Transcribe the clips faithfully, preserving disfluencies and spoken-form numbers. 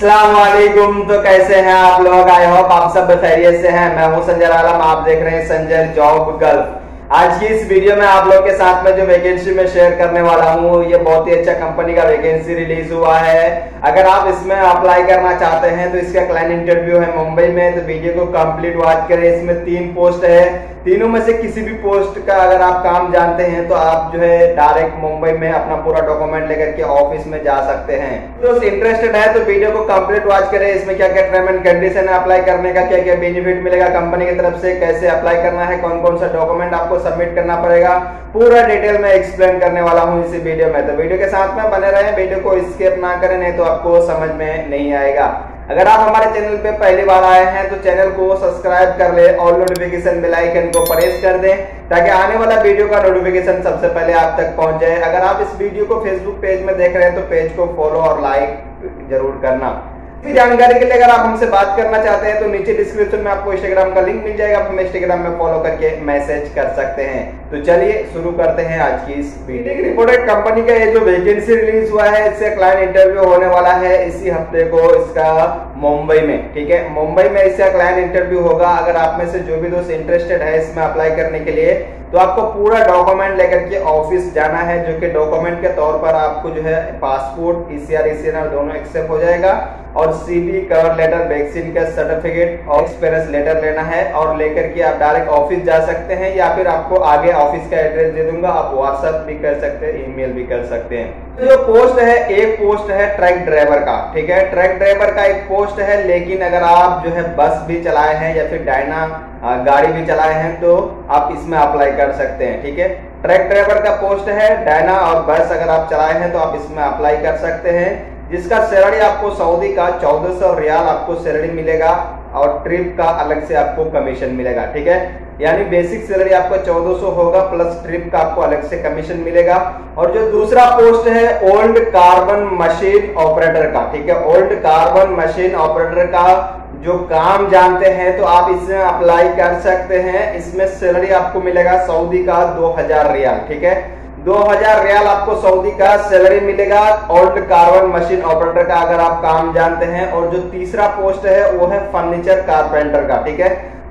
अस्सलाम वालेकुम। तो कैसे हैं आप लोग? आई होप आप सब खैरियत से हैं। मैं हूं संजर आलम, आप देख रहे हैं संजर जॉब गल्फ। आज की इस वीडियो में आप लोग के साथ में जो वैकेंसी में शेयर करने वाला हूं, ये बहुत ही अच्छा कंपनी का वैकेंसी रिलीज हुआ है। अगर आप इसमें अप्लाई करना चाहते हैं तो इसका क्लाइंट इंटरव्यू है मुंबई में, तो वीडियो को कम्प्लीट वॉच करें। इसमें तीन पोस्ट है, तीनों में से किसी भी पोस्ट का अगर आप काम जानते हैं तो आप जो है डायरेक्ट मुंबई में अपना पूरा डॉक्यूमेंट लेकर के ऑफिस में जा सकते हैं। तो इंटरेस्टेड है तो वीडियो को कंप्लीट वॉच करें। इसमें क्या क्या टर्म एंड कंडीशन है, अप्लाई करने का क्या क्या बेनिफिट मिलेगा, कंपनी की तरफ से कैसे अप्लाई करना है, कौन कौन सा डॉक्यूमेंट आपको सबमिट करना पड़ेगा, पूरा डिटेल में एक्सप्लेन करने वाला हूँ इसी वीडियो में। तो वीडियो के साथ में बने रहें, वीडियो को स्किप ना करें, नहीं तो आपको समझ में नहीं आएगा। अगर आप हमारे चैनल पे पहली बार आए हैं तो चैनल को सब्सक्राइब कर ले और नोटिफिकेशन बेल आइकन को प्रेस कर दें ताकि आने वाला वीडियो का नोटिफिकेशन सबसे पहले आप तक पहुंच जाए। अगर आप इस वीडियो को फेसबुक पेज में देख रहे हैं तो पेज को फॉलो और लाइक जरूर करना। इसी जानकारी के लिए अगर आप हमसे बात करना चाहते हैं तो नीचे डिस्क्रिप्शन में आपको इंस्टाग्राम का लिंक मिल जाएगा, आप हमें इंस्टाग्राम में फॉलो करके मैसेज कर सकते हैं। तो चलिए शुरू करते हैं आज की इस वीडियो। रिपोर्टेड कंपनी का ये जो वैकेंसी रिलीज हुआ है, इससे क्लाइंट इंटरव्यू होने वाला है इसी हफ्ते को, इसका मुंबई में। ठीक है, मुंबई में इसका क्लाइंट इंटरव्यू होगा। अगर आप में से जो भी दोस्त इंटरेस्टेड है इसमें अप्लाई करने के लिए तो आपको पूरा डॉक्यूमेंट लेकर के ऑफिस जाना है, जो कि डॉक्यूमेंट के तौर पर आपको जो है पासपोर्ट, ईसीआर, ईसीएनआर दोनों एक्सेप्ट हो जाएगा और सीडी, कवर लेटर, वैक्सीन का सर्टिफिकेट और एक्सपीरियंस लेटर लेना है और लेकर के आप डायरेक्ट ऑफिस जा सकते हैं। या फिर आपको आगे ऑफिस का एड्रेस दे दूंगा, आप व्हाट्सएप भी कर सकते हैं, ईमेल भी कर सकते हैं। जो पोस्ट है, एक पोस्ट है ट्रक ड्राइवर का। ठीक है, ट्रक ड्राइवर का एक पोस्ट है, लेकिन अगर आप जो है बस भी चलाए हैं या फिर डायना गाड़ी भी चलाए हैं तो आप इसमें अप्लाई कर सकते हैं। ठीक है, ट्रक ड्राइवर का पोस्ट है, डायना और बस अगर आप चलाए हैं तो आप इसमें अप्लाई कर सकते हैं। जिसका सैलरी आपको सऊदी का चौदह सौ रियाल आपको सैलरी मिलेगा और ट्रिप का अलग से आपको कमीशन मिलेगा। ठीक है, यानी बेसिक सैलरी आपका चौदह सौ होगा प्लस ट्रिप का आपको अलग से कमीशन मिलेगा। और जो दूसरा पोस्ट है, ओल्ड कार्बन मशीन ऑपरेटर का। ठीक है, ओल्ड कार्बन मशीन ऑपरेटर का जो काम जानते हैं तो आप इसमें अप्लाई कर सकते हैं। इसमें सैलरी आपको मिलेगा सऊदी का दो हजार रियाल। ठीक है, दो हजार रियाल आपको सऊदी का सैलरी मिलेगा ओल्ड कार्बन मशीन ऑपरेटर का, अगर आप काम जानते हैं। और जो तीसरा पोस्ट है वो है फर्नीचर कारपेंटर का। ठीक है,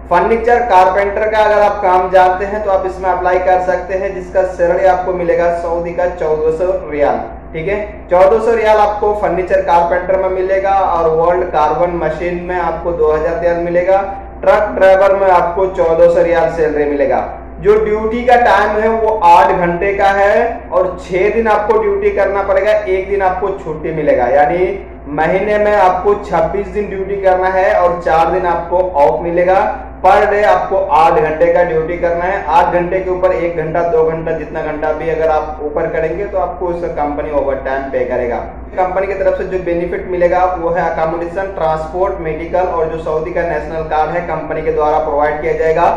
फर्नीचर कारपेंटर का अगर आप काम जानते हैं तो आप इसमें अप्लाई कर सकते हैं, जिसका सैलरी आपको मिलेगा सऊदी का चौदह सौ रियाल। ठीक है, चौदह सौ रियाल आपको फर्नीचर कारपेंटर में मिलेगा और वर्ल्ड कार्बन मशीन में आपको दो हजार रियाल मिलेगा। ट्रक ड्राइवर में आपको चौदह सौ रियाल सैलरी मिलेगा। जो ड्यूटी का टाइम है वो आठ घंटे का है और छह दिन आपको ड्यूटी करना पड़ेगा, एक दिन आपको छुट्टी मिलेगा। यानी महीने में आपको छब्बीस दिन ड्यूटी करना है और चार दिन आपको ऑफ मिलेगा। पर डे आपको आठ घंटे का ड्यूटी करना है। आठ घंटे के ऊपर एक घंटा, दो घंटा, जितना घंटा भी अगर आप ऊपर करेंगे तो आपको उसका कंपनी ओवर टाइम पे करेगा। कंपनी की तरफ से जो बेनिफिट मिलेगा वो है अकोमोडेशन, ट्रांसपोर्ट, मेडिकल और जो सऊदी का नेशनल कार्ड है कंपनी के द्वारा प्रोवाइड किया जाएगा।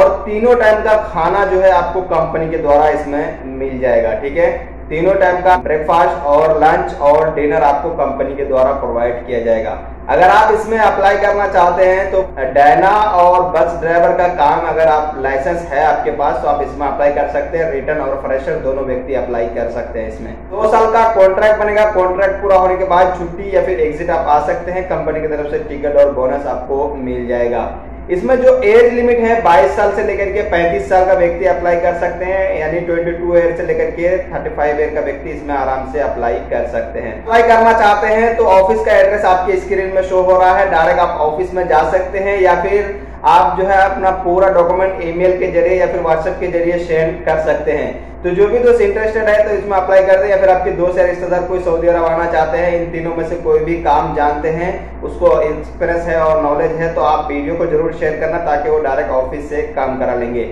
और तीनों टाइम का खाना जो है आपको कंपनी के द्वारा इसमें मिल जाएगा। ठीक है, तीनों टाइम का ब्रेकफास्ट और लंच और डिनर आपको कंपनी के द्वारा प्रोवाइड किया जाएगा। अगर आप इसमें अप्लाई करना चाहते हैं तो डायना और बस ड्राइवर का काम अगर आप लाइसेंस है आपके पास तो आप इसमें अप्लाई कर सकते हैं। रिटर्न और फ्रेशर दोनों व्यक्ति अप्लाई कर सकते हैं। इसमें दो साल का कॉन्ट्रैक्ट बनेगा, कॉन्ट्रैक्ट पूरा होने के बाद छुट्टी या फिर एग्जिट आप आ सकते हैं। कंपनी की तरफ से टिकट और बोनस आपको मिल जाएगा। इसमें जो एज लिमिट है बाईस साल से लेकर के पैंतीस साल का व्यक्ति अप्लाई कर सकते हैं, यानी बाईस ईयर से लेकर के पैंतीस ईयर का व्यक्ति इसमें आराम से अप्लाई कर सकते हैं। अप्लाई करना चाहते हैं तो ऑफिस का एड्रेस आपके स्क्रीन में शो हो रहा है, डायरेक्ट आप ऑफिस में जा सकते हैं। या फिर आप जो है अपना पूरा डॉक्यूमेंट ईमेल के जरिए या फिर व्हाट्सएप के जरिए शेयर कर सकते हैं। तो जो भी दोस्त इंटरेस्टेड है तो इसमें अप्लाई कर दें। या फिर आपके दोस्त या रिश्तेदार कोई सऊदी अरब आना चाहते हैं, इन तीनों में से कोई भी काम जानते हैं, उसको एक्सपीरियंस है और नॉलेज है तो आप वीडियो को जरूर शेयर करना ताकि वो डायरेक्ट ऑफिस से काम करा लेंगे।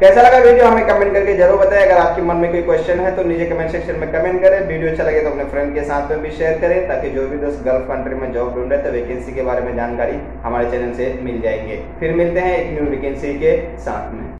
कैसा लगा वीडियो हमें कमेंट करके जरूर बताएं। अगर आपके मन में कोई क्वेश्चन है तो नीचे कमेंट सेक्शन में कमेंट करें। वीडियो अच्छा लगे तो अपने फ्रेंड के साथ में भी शेयर करें ताकि जो भी दोस्त गल्फ कंट्री में जॉब ढूंढ रहे तो वैकेंसी के बारे में जानकारी हमारे चैनल से मिल जाएंगे। फिर मिलते हैं एक न्यू वैकेंसी के साथ में।